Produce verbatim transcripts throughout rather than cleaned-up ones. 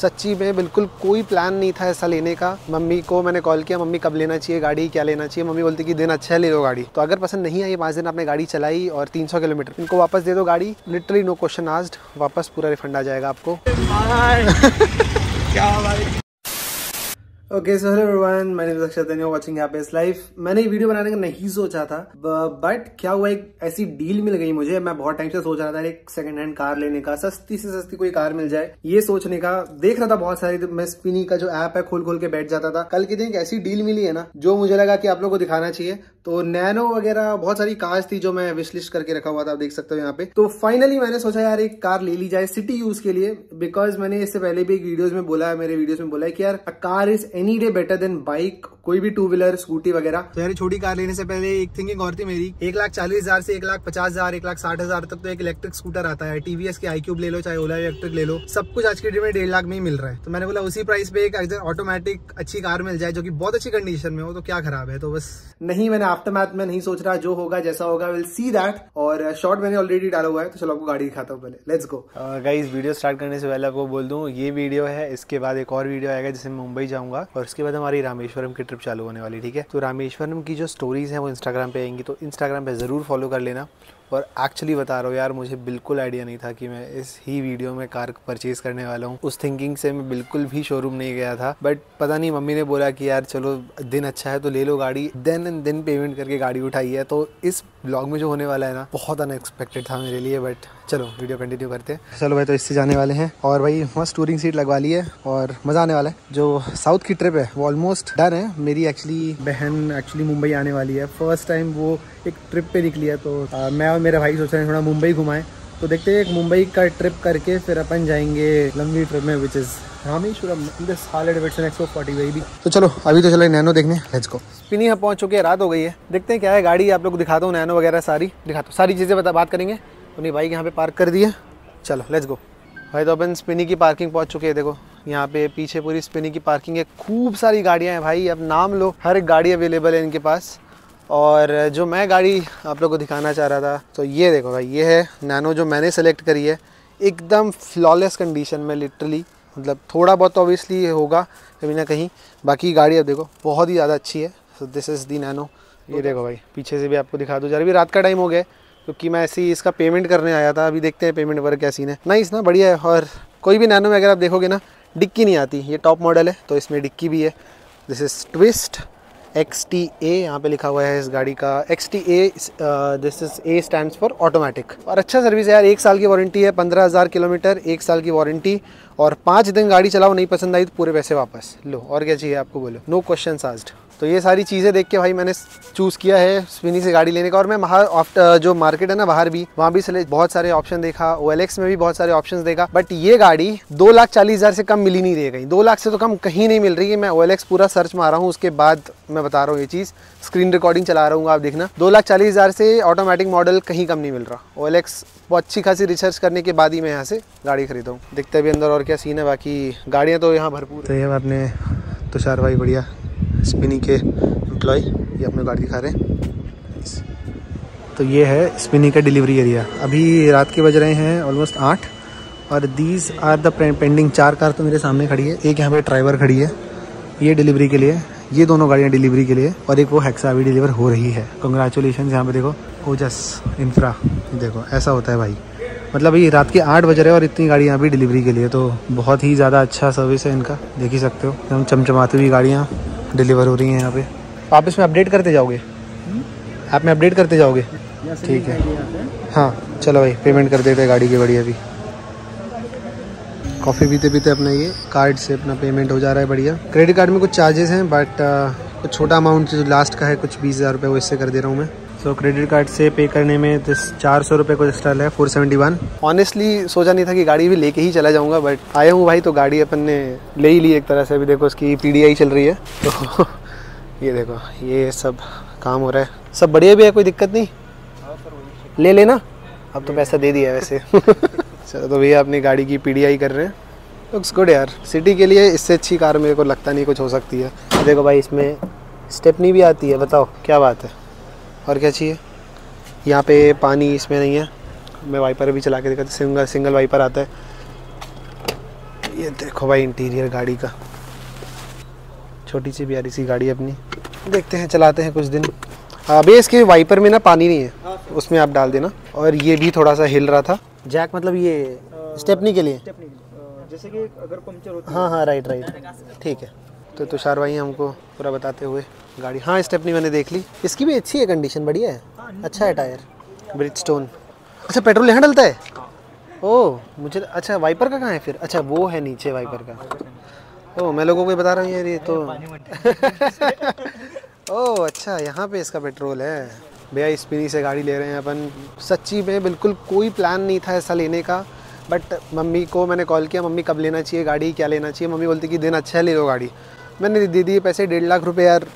सच्ची में बिल्कुल कोई प्लान नहीं था ऐसा लेने का। मम्मी को मैंने कॉल किया, मम्मी कब लेना चाहिए गाड़ी, क्या लेना चाहिए। मम्मी बोलती कि दिन अच्छा है ले लो गाड़ी। तो अगर पसंद नहीं आई, पाँच दिन आपने गाड़ी चलाई और तीन सौ किलोमीटर, इनको वापस दे दो गाड़ी। लिटरली नो क्वेश्चन आस्क्ड, वापस पूरा रिफंड आ जाएगा आपको। क्या भाई। ओके सो हेलो एवरीवन, मैं अक्षत वाचिंग यहाँ पे इस लाइफ। मैंने ये वीडियो बनाने का नहीं सोचा था, बट क्या हुआ एक ऐसी डील मिल गई मुझे। मैं बहुत टाइम से सोच रहा था एक सेकंड हैंड कार लेने का, सस्ती से सस्ती कोई कार मिल जाए ये सोचने का। देख रहा था बहुत सारी, तो मैं स्पिनी का जो ऐप है खोल खोल के बैठ जाता था। कल के दिन एक ऐसी डील मिली है ना, जो मुझे लगा कि आप लोग को दिखाना चाहिए। तो नैनो वगैरह बहुत सारी कार्स थी जो मैं विशलिस्ट करके रखा हुआ था, आप देख सकते हो यहाँ पे। तो फाइनली मैंने सोचा यार एक कार ले ली जाए सिटी यूज के लिए, बिकॉज मैंने इससे पहले भी एक वीडियोज में बोला है, मेरे वीडियोज में बोला है कि यार car is any day better than bike, कोई भी टू व्हीलर स्कूटी वगैरह। तो यार छोटी कार लेने से पहले एक थिंकिंग और थी मेरी, एक लाख चालीस हजार से एक लाख पचास हजार एक लाख साठ हजार तक तो एक इलेक्ट्रिक स्कूटर आता है। टीवीएस के आईक्यूब ले लो, चाहे ओला इलेक्ट्रिक ले लो, सब कुछ आज के डेट में डेढ़ लाख में ही मिल रहा है। तो मैंने बोला उसी प्राइस पे एक ऑटोमेटिक अच्छी कार मिल जाए जो की बहुत अच्छी कंडीशन में हो, तो क्या खराब है। तो बस नहीं, मैंने आफ्टर मैथ में नहीं सोच रहा, जो होगा जैसा होगा विल सी दैट। और शॉर्ट मैंने ऑलरेडी डाला हुआ है, तो चलो आपको गाड़ी दिखाता हूँ। पहले let's go guys. Video start करने से पहले आपको बोल दूं ये वीडियो है, इसके बाद एक और वीडियो आएगा जिसमें मुंबई जाऊंगा और उसके बाद हमारी रामेश्वरम की ट्रिप चालू होने वाली, ठीक है। तो रामेश्वरम की जो स्टोरीज हैं वो इंस्टाग्राम पे आएंगी, तो इंस्टाग्राम पे ज़रूर फॉलो कर लेना। और एक्चुअली बता रहा हूँ यार, मुझे बिल्कुल आइडिया नहीं था कि मैं इस ही वीडियो में कार परचेज़ करने वाला हूँ। उस थिंकिंग से मैं बिल्कुल भी शोरूम नहीं गया था, बट पता नहीं मम्मी ने बोला कि यार चलो दिन अच्छा है तो ले लो गाड़ी, देन एंड देन पेमेंट करके गाड़ी उठाई है। तो इस ब्लॉग में जो होने वाला है ना, बहुत अनएक्सपेक्टेड था मेरे लिए, बट चलो वीडियो कंटिन्यू करते हैं। चलो भाई, तो इससे जाने वाले हैं और भाई मस्त टूरिंग सीट लगवा ली है और मज़ा आने वाला है। जो साउथ की ट्रिप है वो ऑलमोस्ट डन है। मेरी एक्चुअली बहन एक्चुअली मुंबई आने वाली है, फर्स्ट टाइम वो एक ट्रिप पे निकली है। तो आ, मैं और मेरा भाई सोच रहे हैं थोड़ा मुंबई घुमाएं, तो देखते हैं एक मुंबई का ट्रिप करके फिर अपन जाएंगे लंबी ट्रिप में, which is Rameswaram in the holiday version X four forty. तो चलो अभी तो चलो नैनो देखने, लेट्स गो। स्पिनी यहाँ पहुँच चुके हैं, रात हो गई है, देखते हैं क्या है गाड़ी। आप लोग को दिखाता हूँ नैनो वगैरह सारी, दिखाता हूँ सारी चीज़ें, बता बात करेंगे। अपनी बाइक यहाँ पर पार्क कर दी है, चलो लेट्स गो। भाई तो अपन स्पिनी की पार्किंग पहुंच चुके हैं, देखो यहाँ पे पीछे पूरी स्पिनी की पार्किंग है। खूब सारी गाड़ियाँ हैं भाई, अब नाम लो, हर एक गाड़ी अवेलेबल है इनके पास। और जो मैं गाड़ी आप लोगों को दिखाना चाह रहा था, तो ये देखो भाई, ये है नैनो जो मैंने सेलेक्ट करी है, एकदम फ्लॉलेस कंडीशन में लिटरली। मतलब थोड़ा बहुत ऑब्वियसली होगा कहीं ना कहीं, बाकी गाड़ी अब देखो बहुत ही ज़्यादा अच्छी है। So this is the Nano. ये देखो भाई पीछे से भी आपको दिखा दूँ, जरा भी रात का टाइम हो गया क्योंकि मैं ऐसे ही इसका पेमेंट करने आया था। अभी देखते हैं पेमेंट वर्क क्या सीन है। नाइस ना, बढ़िया है। और कोई भी नैनो में अगर आप देखोगे ना, डिक्की नहीं आती, ये टॉप मॉडल है तो इसमें डिक्की भी है। This is Twist X T A, यहाँ पर लिखा हुआ है इस गाड़ी का X T A. This is a stand for automatic. और अच्छा सर्विस है यार, एक साल की वारंटी है, पंद्रह हज़ार किलोमीटर एक साल की वारंटी, और पाँच दिन गाड़ी चलाओ, नहीं पसंद आई तो पूरे पैसे वापस लो। और क्या चाहिए आपको, बोलो, नो क्वेश्चन आस्क्ड। तो ये सारी चीज़ें देख के भाई मैंने चूज़ किया है स्पिनी से गाड़ी लेने का। और मैं बाहर जो मार्केट है ना, बाहर भी, वहाँ भी बहुत सारे ऑप्शन देखा, ओएलएक्स में भी बहुत सारे ऑप्शन देखा, बट ये गाड़ी दो लाख चालीस हज़ार से कम मिली नहीं रही। कहीं दो लाख से तो कम कहीं नहीं मिल रही है। मैं ओएलएक्स पूरा सर्च मारा हूँ, उसके बाद मैं बता रहा हूँ ये चीज़, स्क्रीन रिकॉर्डिंग चला रहा हूँ, आप देखना। दो लाख चालीस हज़ार से ऑटोमेटिक मॉडल कहीं कम नहीं मिल रहा। ओएलएक्स वो अच्छी खासी रिसर्च करने के बाद ही मैं यहाँ से गाड़ी खरीदा हूँ। देखते भी अंदर और क्या सीन है, बाकी गाड़ियाँ तो यहाँ भरपूर। तो ये अपने तुषार भाई, बढ़िया स्पिनी के एम्प्लॉय, ये अपने गाड़ी दिखा रहे हैं। तो ये है स्पिनी का डिलीवरी एरिया। अभी रात के बज रहे हैं ऑलमोस्ट आठ, और दीज आर द पेंडिंग। चार कार तो मेरे सामने खड़ी है, एक यहाँ पे ड्राइवर खड़ी है, ये डिलीवरी के लिए, ये दोनों गाड़ियाँ डिलीवरी के लिए, और एक वो हेक्सा भी डिलीवर हो रही है। कंग्रेचुलेशन। यहाँ पे देखो ओजस इंफ्रा, देखो ऐसा होता है भाई, मतलब ये रात के आठ बज रहे हैं और इतनी गाड़ियाँ भी डिलीवरी के लिए, तो बहुत ही ज़्यादा अच्छा सर्विस है इनका, देख ही सकते हो। एकदम चमचमाती हुई गाड़ियाँ डिलीवर हो रही हैं यहाँ पे। आप इसमें अपडेट करते जाओगे, ऐप में अपडेट करते जाओगे, ठीक है। हाँ चलो भाई, पेमेंट कर देते हैं गाड़ी की। बढ़िया, अभी कॉफ़ी पीते पीते अपना ये कार्ड से अपना पेमेंट हो जा रहा है। बढ़िया। क्रेडिट कार्ड में कुछ चार्जेस हैं, बट कुछ छोटा अमाउंट जो लास्ट का है, कुछ बीस हज़ार रुपये, वो इससे कर दे रहा हूँ मैं। तो क्रेडिट कार्ड से पे करने में चार सौ रुपये को एक्स्ट्रा है, फोर सेवेंटी वन। ऑनेस्टली सोचा नहीं था कि गाड़ी भी लेके ही चला जाऊंगा, बट आया हूँ भाई तो गाड़ी अपन ने ले ही ली एक तरह से। अभी देखो इसकी पीडीआई चल रही है, तो ये देखो ये सब काम हो रहा है, सब बढ़िया भी है, कोई दिक्कत नहीं। ले लेना, अब तो पैसा दे दिया वैसे। चलो तो भैया अपनी गाड़ी की पीडीआई कर रहे हैं। लुक्स गुड यार, सिटी के लिए इससे अच्छी कार मेरे को लगता नहीं कुछ हो सकती है। देखो भाई इसमें स्टेपनी भी आती है, बताओ क्या बात है। और क्या चाहिए। यहाँ पे पानी इसमें नहीं है, मैं वाइपर भी चला के दिखाता। सिंगल सिंगल वाइपर आता है। ये ये देखो भाई इंटीरियर गाड़ी का, छोटी सी प्यारी सी गाड़ी अपनी, देखते हैं चलाते हैं कुछ दिन। अभी इसके वाइपर में ना पानी नहीं है, उसमें आप डाल देना। और ये भी थोड़ा सा हिल रहा था जैक, मतलब ये स्टेपनी के लिए, जैसे कि अगर पंक्चर होता है। हाँ हाँ राइट राइट ठीक है। तो तुषार भाई हमको पूरा बताते हुए गाड़ी, हाँ स्टेपनी मैंने देख ली, इसकी भी अच्छी है कंडीशन, बढ़िया है, अच्छा है टायर, ब्रिजस्टोन। अच्छा पेट्रोल यहाँ डलता है? ओह मुझे, अच्छा वाइपर का कहाँ है फिर? अच्छा वो है नीचे वाइपर का, ओह मैं लोगों को बता रहा हूँ यार ये तो। ओह अच्छा यहाँ पे इसका पेट्रोल है। भैया स्पिनी से गाड़ी ले रहे हैं अपन, सच्ची में बिल्कुल कोई प्लान नहीं था ऐसा लेने का, बट मम्मी को मैंने कॉल किया, मम्मी कब लेना चाहिए गाड़ी, क्या लेना चाहिए, मम्मी बोलती कि दिन अच्छा है ले लो गाड़ी। मैंने दे दिए पैसे डेढ़ लाख रुपए, यार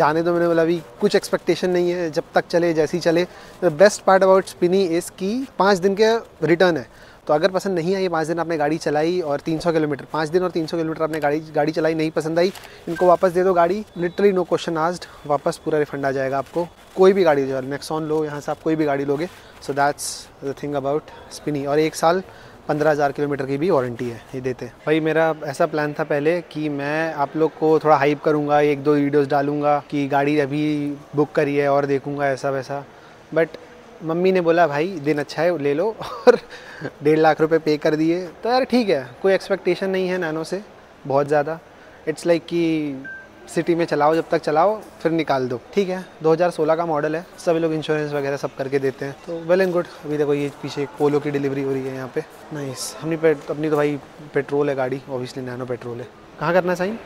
जाने दो, मैंने बोला अभी कुछ एक्सपेक्टेशन नहीं है, जब तक चले जैसी चले। The best part about Spinny is कि पाँच दिन के रिटर्न है, तो अगर पसंद नहीं आई, पाँच दिन आपने गाड़ी चलाई और तीन सौ किलोमीटर, पाँच दिन और तीन सौ किलोमीटर आपने गाड़ी गाड़ी चलाई, नहीं पसंद आई, इनको वापस दे दो गाड़ी, लिटरली नो क्वेश्चन आस्ड, वापस पूरा रिफंड आ जाएगा आपको। कोई भी गाड़ी जो नेक्सॉन लो, यहाँ से आप कोई भी गाड़ी लोगे। So that's the thing about Spinny. और एक साल पंद्रह हज़ार किलोमीटर की भी वारंटी है ये देते हैं भाई। मेरा ऐसा प्लान था पहले कि मैं आप लोग को थोड़ा हाइप करूँगा, एक दो वीडियोस डालूंगा कि गाड़ी अभी बुक करी है और देखूँगा ऐसा वैसा, बट मम्मी ने बोला भाई दिन अच्छा है ले लो, और डेढ़ लाख रुपए पे कर दिए। तो यार ठीक है, कोई एक्सपेक्टेशन नहीं है नैनो से बहुत ज़्यादा, इट्स लाइक कि सिटी में चलाओ जब तक चलाओ, फिर निकाल दो, ठीक है। दो हज़ार सोलह का मॉडल है, सभी लोग इंश्योरेंस वगैरह सब करके देते हैं, तो वेल एंड गुड। अभी देखो ये पीछे पोलो की डिलीवरी हो रही है यहाँ पे, नाइस। हमने पेट, अपनी तो भाई पेट्रोल है गाड़ी, ऑब्वियसली नैनो पेट्रोल है। कहाँ करना है साइन?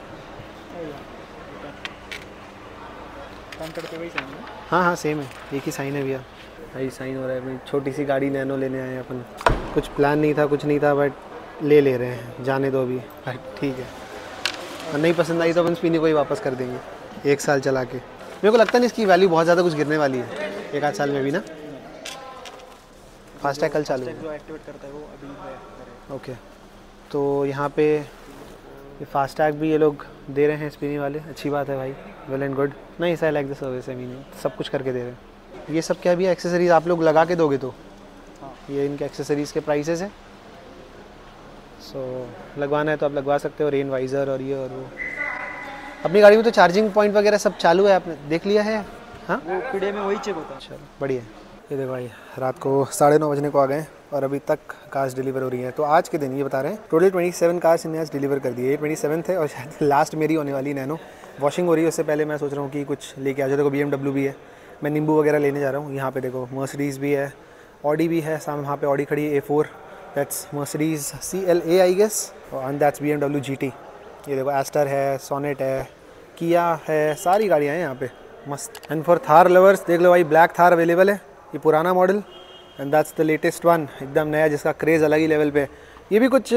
हाँ हाँ सेम है, एक ही साइन है भैया, भाई साइन हो रहा है भाई। छोटी सी गाड़ी नैनो लेने आए अपन, कुछ प्लान नहीं था, कुछ नहीं था, बट ले ले रहे हैं, जाने दो अभी, ठीक है। और नहीं पसंद आई तो अपन स्पिनी को ही वापस कर देंगे एक साल चला के। मेरे को लगता नहीं इसकी वैल्यू बहुत ज़्यादा कुछ गिरने वाली है एक आध साल में भी ना। फास्टैग कल चालू है, ओके। तो यहाँ पे फास्टैग भी ये लोग दे रहे हैं स्पिनी वाले, अच्छी बात है भाई, वेल एंड गुड। नहीं I like the service, I mean सब कुछ करके दे रहे हैं। ये सब क्या भी एक्सेसरीज आप लोग लगा के दोगे तो हाँ। ये इनके एक्सेसरीज़ के प्राइसेज हैं, सो so, लगवाना है तो आप लगवा सकते हो, रेन वाइज़र और ये और वो। अपनी गाड़ी में तो चार्जिंग पॉइंट वगैरह सब चालू है, आपने देख लिया है? हाँ वो पीडे में वही चेक होता है। चलो बढ़िया। ये देखो भाई रात को साढ़े नौ बजने को आ गए और अभी तक कार्स डिलीवर हो रही हैं, तो आज के दिन ये बता रहे हैं टोटल ट्वेंटी सेवन कार्स इन्हें आज डिलीवर कर दी है। ट्वेंटी सेवन्थ है और शायद लास्ट मेरी होने वाली नैनो। वॉशिंग हो रही है, उससे पहले मैं सोच रहा हूँ कि कुछ लेके आ जाओ। देखो बी एम डब्ल्यू भी है, मैं नींबू वगैरह लेने जा रहा हूँ। यहाँ पे देखो मर्सिडीज़ भी है, ऑडी भी है, सामने वहाँ पे ऑडी खड़ी है, A four that's Mercedes C L A I guess, and that's B M W G T. ये देखो एस्टर है, सोनेट है, किया है, सारी गाड़ियाँ हैं यहाँ पे मस्त। एंड फॉर थार लवर्स देख लो भाई, ब्लैक थार अवेलेबल है, ये पुराना model, and that's the latest one, एकदम नया जिसका क्रेज़ अलग ही लेवल पे। ये भी कुछ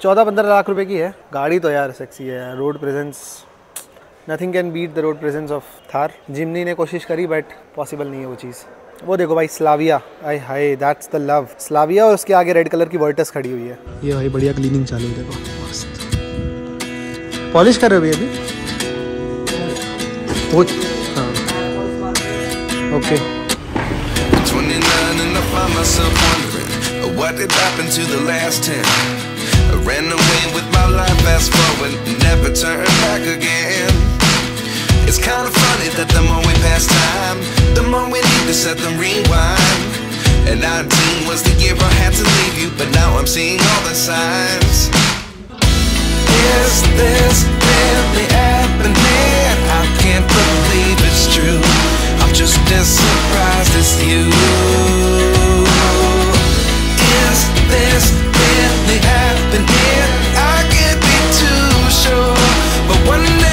चौदह पंद्रह लाख रुपए की है गाड़ी। तो यार सेक्सी है, road presence, nothing can beat the road presence of Thar. Jimny ने कोशिश करी बट पॉसिबल नहीं है वो चीज़। वो देखो भाई Slavia, I hi that's the love, Slavia. और उसके आगे रेड कलर की वर्टस खड़ी हुई है। ये भाई बढ़िया क्लीनिंग चालू है, देखो मस्त पॉलिश कर रहे हो भैया अभी वो। हाँ okay. It's kind of funny that the more we pass time, the more we need to set the rewind. And nineteen was the year I had to leave you, but now I'm seeing all the signs. Is this really happening? I can't believe it's true. I'm just as surprised as you. Is this really happening? I can't be too sure, but one day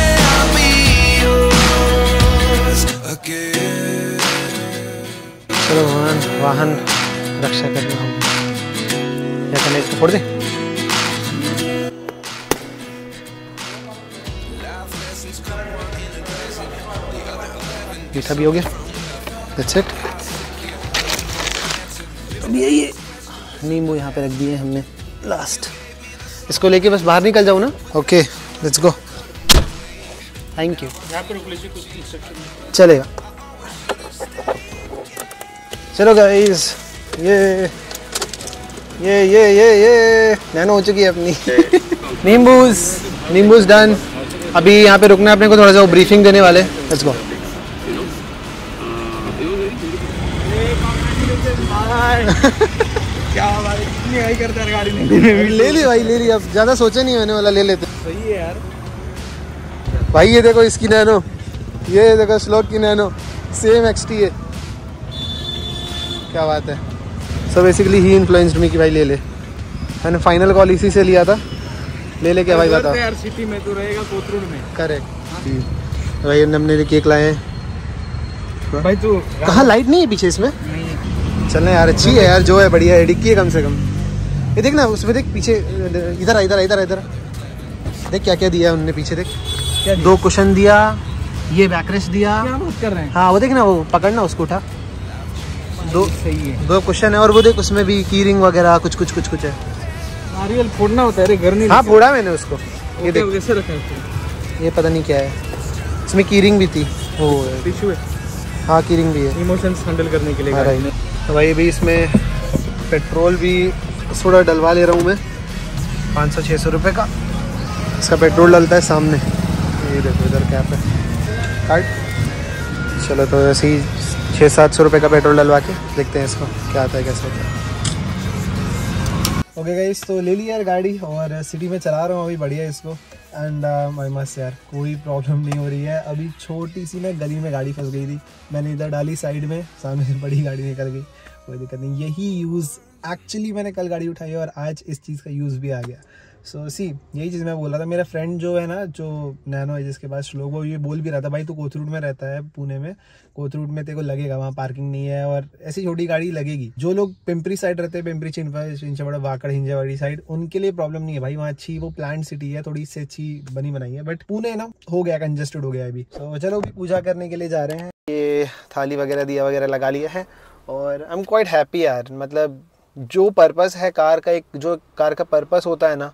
चलो भगवान वाहन रक्षा कर रहा हूँ। क्या करना, इसको फोड़ दे। मीठा भी हो गया, दैट्स इट। अब ये ये नींबू यहाँ पे रख दिए हमने लास्ट। इसको लेके बस बाहर निकल जाऊँ ना? Okay let's go, thank you. यहाँ पे रुक लीजिए, कुछ इंस्ट्रक्शन चलेगा। चलो गाइस ये ये ये ये ये नैनो हो चुकी है अपनी। नींबूज नींबूज डन। अभी यहाँ पे रुकना है अपने को, थोड़ा सा ब्रीफिंग देने वाले। Let's go. क्या भाई आई करता है गाड़ी में। ले ली भाई, ले ली। अब ज़्यादा सोचे नहीं होने वाला, ले लेते। सही है यार। भाई ये देखो इसकी नैनो, ये देखो स्लोक की नैनो सेम एक्सटी है। क्या बात है। तो बेसिकली ही इन्फ्लुएंस्ड मी कि भाई ले ले। मैंने फाइनल कॉल इसी से लिया था। ले ले क्या भाई बता यार, सिटी में तो रहेगा, कोथरूड में। करेक्ट भाई। हमने केक लाए हैं भाई। तू कहाँ लाइट नहीं है पीछे इसमें? नहीं है। चलना यार, अच्छी है यार, जो है बढ़िया है। डिक्की है कम से कम। ये देख ना उसमें, देख पीछे, इधर इधर इधर इधर देख क्या क्या दिया उनने पीछे। देख दो कुशन दिया, ये बैकरेस्ट दिया। हाँ वो देख ना, वो पकड़ना उसको उठा। दो सही है, दो क्वेश्चन है। और वो देख उसमें भी की रिंग वगैरह कुछ कुछ कुछ कुछ है। नारियल फोड़ना होता है रे, घर नहीं। हाँ फोड़ा मैंने उसको। ये देख कैसे रखा है, ये पता नहीं क्या है। इसमें की रिंग भी थी, वो टिश्यू है। हाँ की रिंग भी है, इमोशंस हैंडल करने के लिए। हाँ भाई, तो भाई अभी इसमें पेट्रोल भी थोड़ा डलवा ले रहा हूँ मैं। पाँच सौ छः सौ रुपये का इसका पेट्रोल डलता है सामने। ये देखो इधर कैप है कार्ड। चलो तो ऐसे ही छः सात सौ रुपये का पेट्रोल डलवा के देखते हैं इसको क्या आता है, कैसे होता है। ओके गाइस, तो ले ली यार गाड़ी और सिटी में चला रहा हूँ अभी बढ़िया इसको। एंड माय मस्त यार, कोई प्रॉब्लम नहीं हो रही है। अभी छोटी सी ना गली में गाड़ी फंस गई थी, मैंने इधर डाली साइड में, सामने बड़ी गाड़ी निकल गई। कोई दिक्कत नहीं, यही यूज़ एक्चुअली मैंने कल गाड़ी उठाई और आज इस चीज़ का यूज़ भी आ गया। सो so, सी यही चीज़ मैं बोल रहा था। मेरा फ्रेंड जो है ना, जो नैनो है जिसके पास लोगो, ये बोल भी रहा था भाई तू कोथरूड में रहता है पुणे में, कोथरूड में तेरे को लगेगा, वहाँ पार्किंग नहीं है और ऐसी छोटी गाड़ी लगेगी। जो लोग पिंपरी साइड रहते हैं, पिंपरी चिंचवाड़ा वाकड़ हिंजावाड़ी साइड, उनके लिए प्रॉब्लम नहीं है भाई। वहाँ अच्छी वो प्लांट सिटी है, थोड़ी सी अच्छी बनी बनाई है। बट पुणे ना हो गया कंजेस्टेड हो गया अभी। तो चलो अभी पूजा करने के लिए जा रहे हैं। ये थाली वगैरह दिया वगैरह लगा लिया है और आई एम क्वाइट हैप्पी यार। मतलब जो पर्पज़ है कार का, एक जो कार का पर्पज़ होता है ना,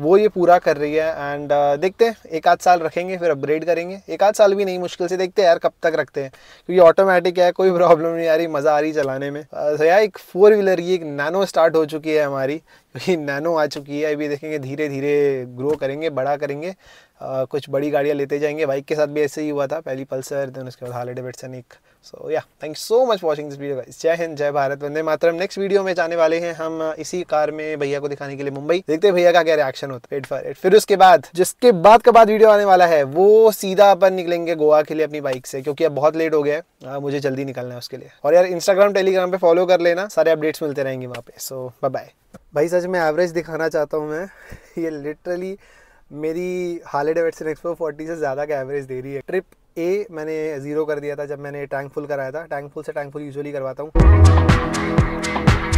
वो ये पूरा कर रही है। एंड uh, देखते हैं, एक आध साल रखेंगे फिर अपग्रेड करेंगे। एक आध साल भी नहीं, मुश्किल से देखते हैं यार कब तक रखते हैं, क्योंकि ऑटोमेटिक है, कोई प्रॉब्लम नहीं आ रही, मज़ा आ रही चलाने में। uh, यार एक फोर व्हीलर, ये एक नैनो स्टार्ट हो चुकी है हमारी, क्योंकि नैनो आ चुकी है। अभी देखेंगे धीरे धीरे ग्रो करेंगे, बड़ा करेंगे। uh, कुछ बड़ी गाड़ियाँ लेते जाएंगे। बाइक के साथ भी ऐसे ही हुआ था, पहली पल्सर, देन उसके बाद हॉलिडे बेटसन एक। So yeah thank so much watching this video guys. जय हिंद, जय भारत, वंदे मातरम। नेक्स्ट वीडियो में जाने वाले हैं हम इसी कार में भैया को दिखाने के लिए मुंबई। देखते हैं भैया का क्या रिएक्शन होता है। Wait for it. फिर उसके बाद, जिसके बाद का बाद वीडियो आने वाला है, वो सीधा अपन निकलेंगे गोवा के लिए अपनी बाइक से, क्योंकि अब बहुत लेट हो गया है, मुझे जल्दी निकलना है उसके लिए। और यार इंस्टाग्राम टेलीग्राम पे फॉलो कर लेना, सारे अपडेट्स मिलते रहेंगे वहाँ पे। So bye bye. भाई सच में एवरेज दिखाना चाहता हूँ मैं। ये लिटरली मेरी हार्ले डेविडसन एक्सपो फोर्टी से ज़्यादा का एवरेज दे रही है। ट्रिप ए मैंने ज़ीरो कर दिया था जब मैंने टैंक फुल कराया था। टैंक फुल से टैंक फुल यूजुअली करवाता हूँ।